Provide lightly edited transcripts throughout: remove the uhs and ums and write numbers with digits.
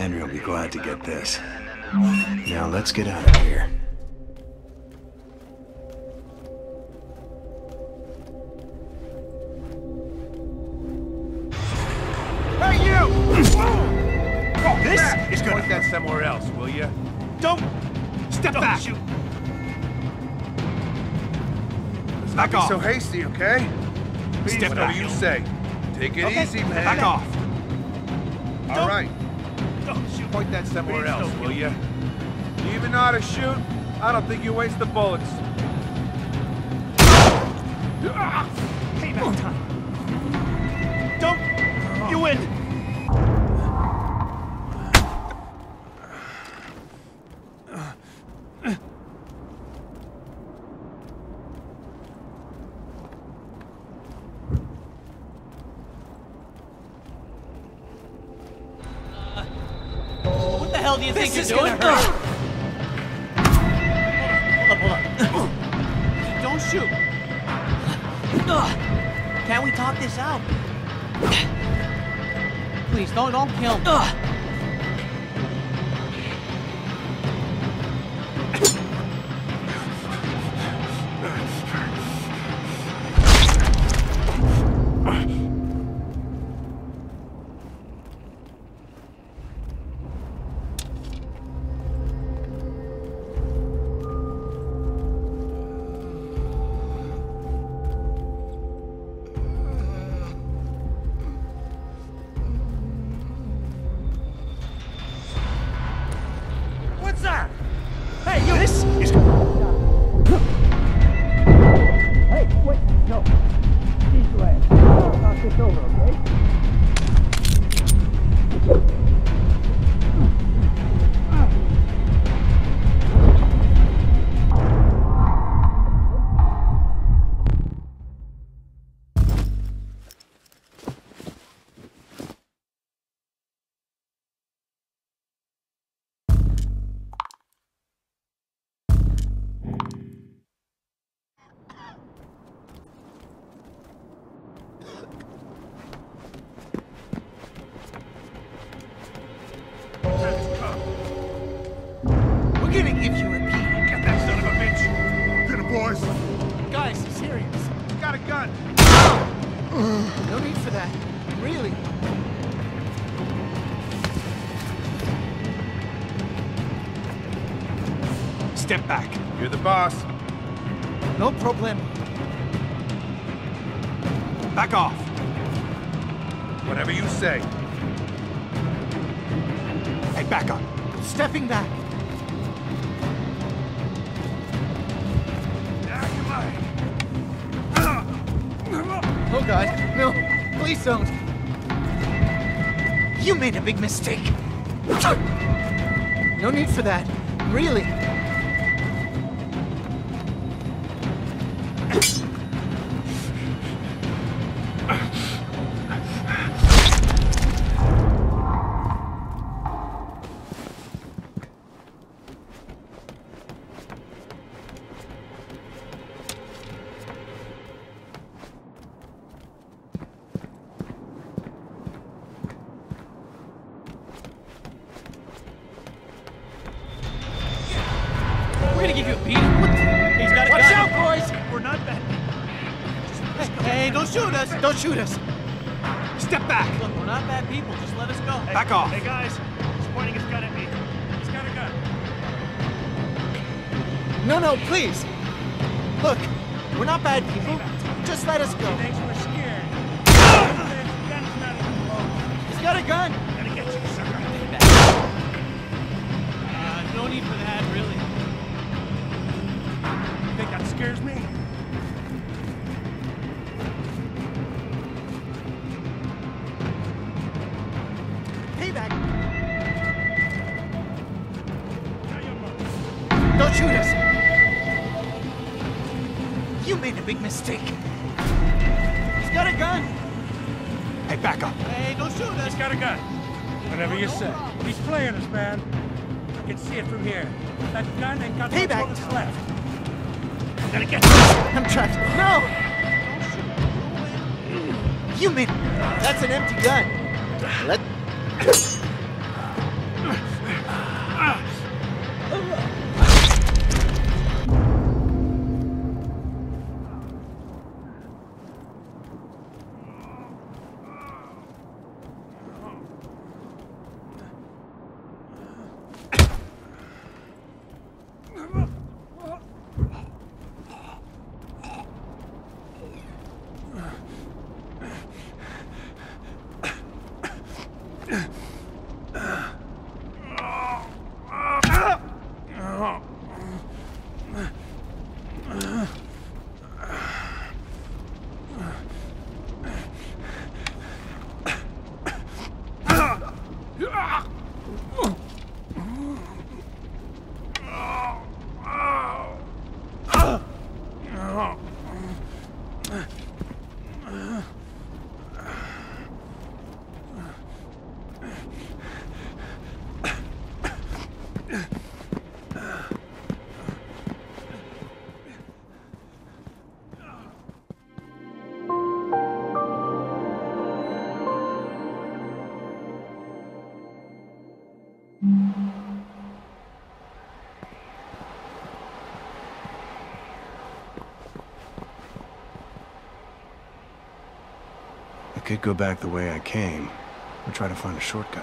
Henry will be glad to get this. Now let's get out of here. Hey, you! Oh, this is gonna... Point that somewhere else, will you? Don't... Step back! Shoot. Let's not be so hasty, okay? Please, Step back. What do you say? Take it easy, man. Back off. All right. Don't shoot. Point that somewhere else, will you? Even know how to shoot? I don't think you waste the bullets. Payback time. Don't. You win. Step back. You're the boss. No problem. Back off. Whatever you say. Hey, back up. Stepping back. Oh, God. No. Please don't. You made a big mistake. No need for that. Really. Shoot us! Step back! Look, we're not bad people. Just let us go. Hey, back off! Hey, guys! He's pointing his gun at me. He's got a gun. No, no, please! Look, we're not bad people. Just let us go. Thanks, we're scared. He's got a gun! Gotta get you, sucker. No need for that, really. You think that scares me? Big mistake. He's got a gun. Hey, back up. Hey, don't shoot us. He's got a gun. Whatever you say. He's playing us, man. I can see it from here. That gun ain't got no bullets left. I'm gonna get you. I'm trapped. No! Don't shoot. You mean that's an empty gun? Let. could go back the way I came, or try to find a shortcut.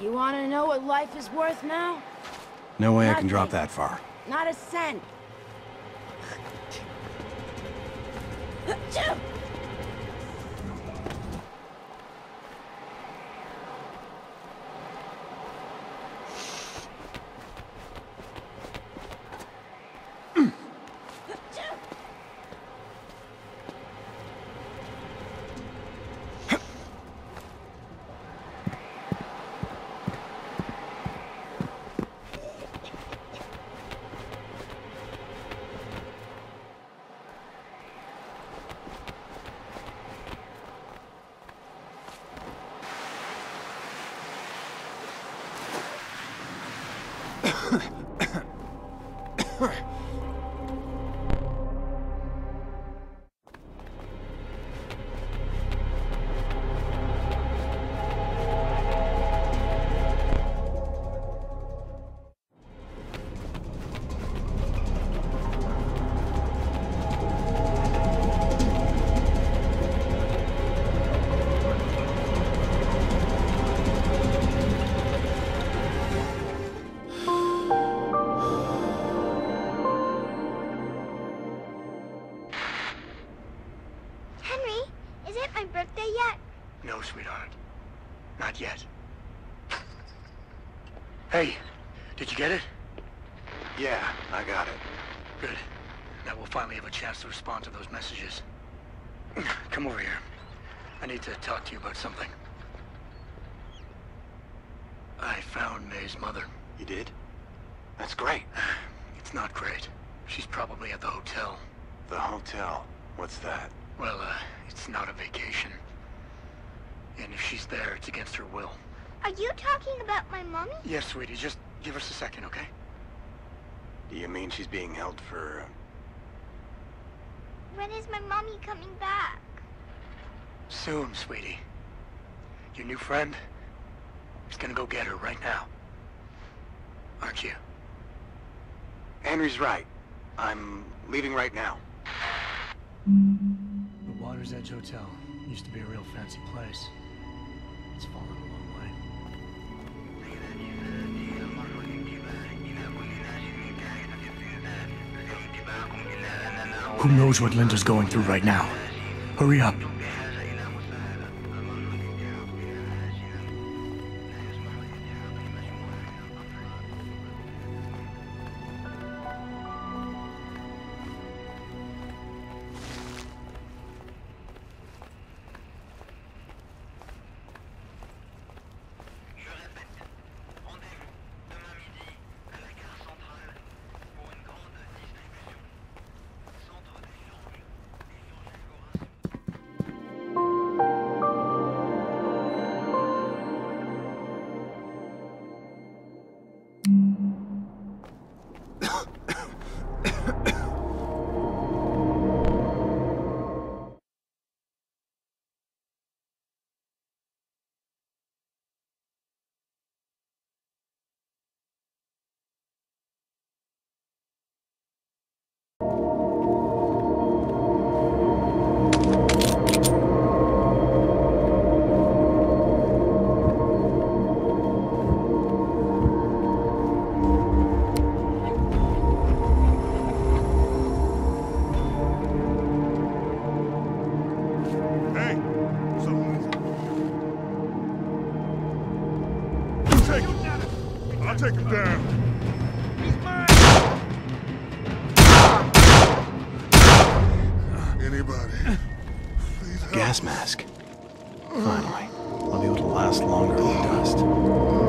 You want to know what life is worth now? No way I can drop that far. Not a cent. Hey, did you get it? Yeah, I got it. Good. Now we'll finally have a chance to respond to those messages. Come over here. I need to talk to you about something. I found May's mother. You did? That's great. It's not great. She's probably at the hotel. The hotel? What's that? Well, it's not a vacation. And if she's there, it's against her will. Are you talking about my mommy? Yes, sweetie. Just give us a second, okay? Do you mean she's being held for... When is my mommy coming back? Soon, sweetie. Your new friend is gonna go get her right now. Aren't you? Henry's right. I'm leaving right now. The Water's Edge Hotel used to be a real fancy place. It's fallen away. Who knows what Linda's going through right now? Hurry up. Take him down. Gas mask. Finally, I'll be able to last longer in the dust.